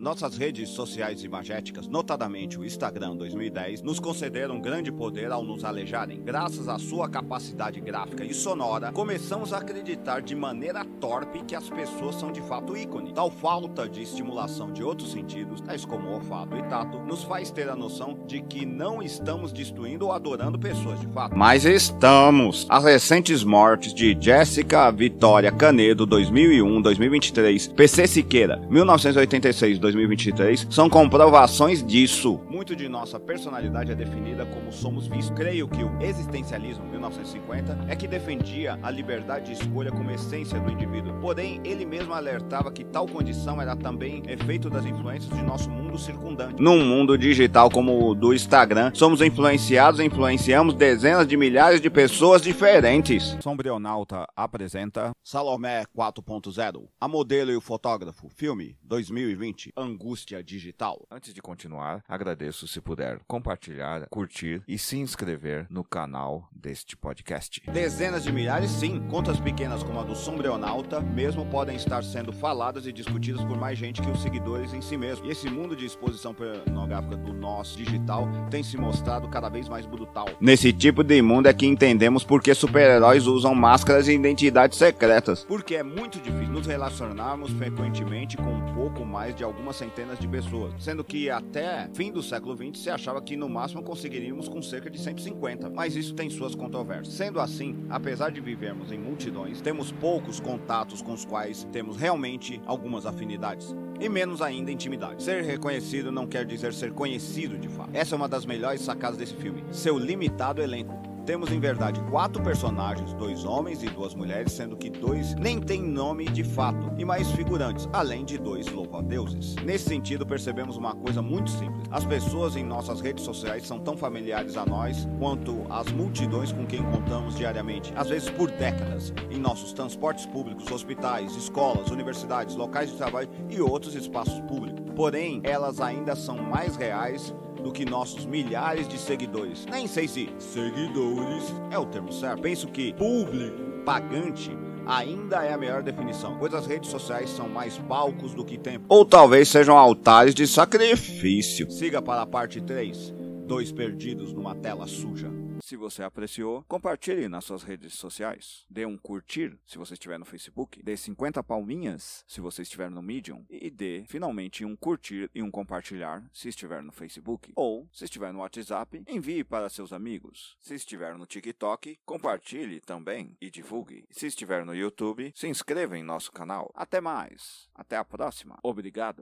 Nossas redes sociais imagéticas, notadamente o Instagram 2010, nos concederam grande poder ao nos alejarem. Graças à sua capacidade gráfica e sonora, começamos a acreditar de maneira torpe que as pessoas são de fato ícone. Tal falta de estimulação de outros sentidos, tais como olfato e tato, nos faz ter a noção de que não estamos destruindo ou adorando pessoas de fato. Mas estamos! As recentes mortes de Jéssica Vitória Canedo, 2001, 2023, PC Siqueira, 1986, 2023, são comprovações disso. Muito de nossa personalidade é definida como somos vistos. Creio que o existencialismo, 1950, é que defendia a liberdade de escolha como essência do indivíduo. Porém, ele mesmo alertava que tal condição era também efeito das influências de nosso mundo circundante. Num mundo digital como o do Instagram, somos influenciados e influenciamos dezenas de milhares de pessoas diferentes. Sombrionauta apresenta Salomé 4.0, A Modelo e o Fotógrafo, filme 2020, Angústia Digital. Antes de continuar, agradeço se puder compartilhar, curtir e se inscrever no canal deste podcast. Dezenas de milhares, sim. Contas pequenas como a do Sombrionauta mesmo podem estar sendo faladas e discutidas por mais gente que os seguidores em si mesmo. E esse mundo de exposição pornográfica do nosso digital tem se mostrado cada vez mais brutal. Nesse tipo de mundo é que entendemos por que super-heróis usam máscaras e identidades secretas. Porque é muito difícil nos relacionarmos frequentemente com um pouco mais de algumas centenas de pessoas, sendo que até fim do século XX se achava que no máximo conseguiríamos com cerca de 150, mas isso tem suas controvérsias. Sendo assim, apesar de vivermos em multidões, temos poucos contatos com os quais temos realmente algumas afinidades, e menos ainda intimidade. Ser reconhecido não quer dizer ser conhecido de fato. Essa é uma das melhores sacadas desse filme, seu limitado elenco. Temos em verdade 4 personagens, 2 homens e 2 mulheres, sendo que 2 nem têm nome de fato, e mais figurantes, além de 2 louva-a-deuses. Nesse sentido, percebemos uma coisa muito simples: as pessoas em nossas redes sociais são tão familiares a nós quanto as multidões com quem contamos diariamente, às vezes por décadas, em nossos transportes públicos, hospitais, escolas, universidades, locais de trabalho e outros espaços públicos. Porém, elas ainda são mais reais do que nossos milhares de seguidores. Nem sei se seguidores é o termo certo. Penso que público pagante ainda é a melhor definição, pois as redes sociais são mais palcos do que templos, ou talvez sejam altares de sacrifício. Siga para a parte 3, 2 perdidos numa tela suja. Se você apreciou, compartilhe nas suas redes sociais. Dê um curtir se você estiver no Facebook. Dê 50 palminhas se você estiver no Medium. E dê, finalmente, um curtir e um compartilhar se estiver no Facebook. Ou, se estiver no WhatsApp, envie para seus amigos. Se estiver no TikTok, compartilhe também e divulgue. Se estiver no YouTube, se inscreva em nosso canal. Até mais. Até a próxima. Obrigado.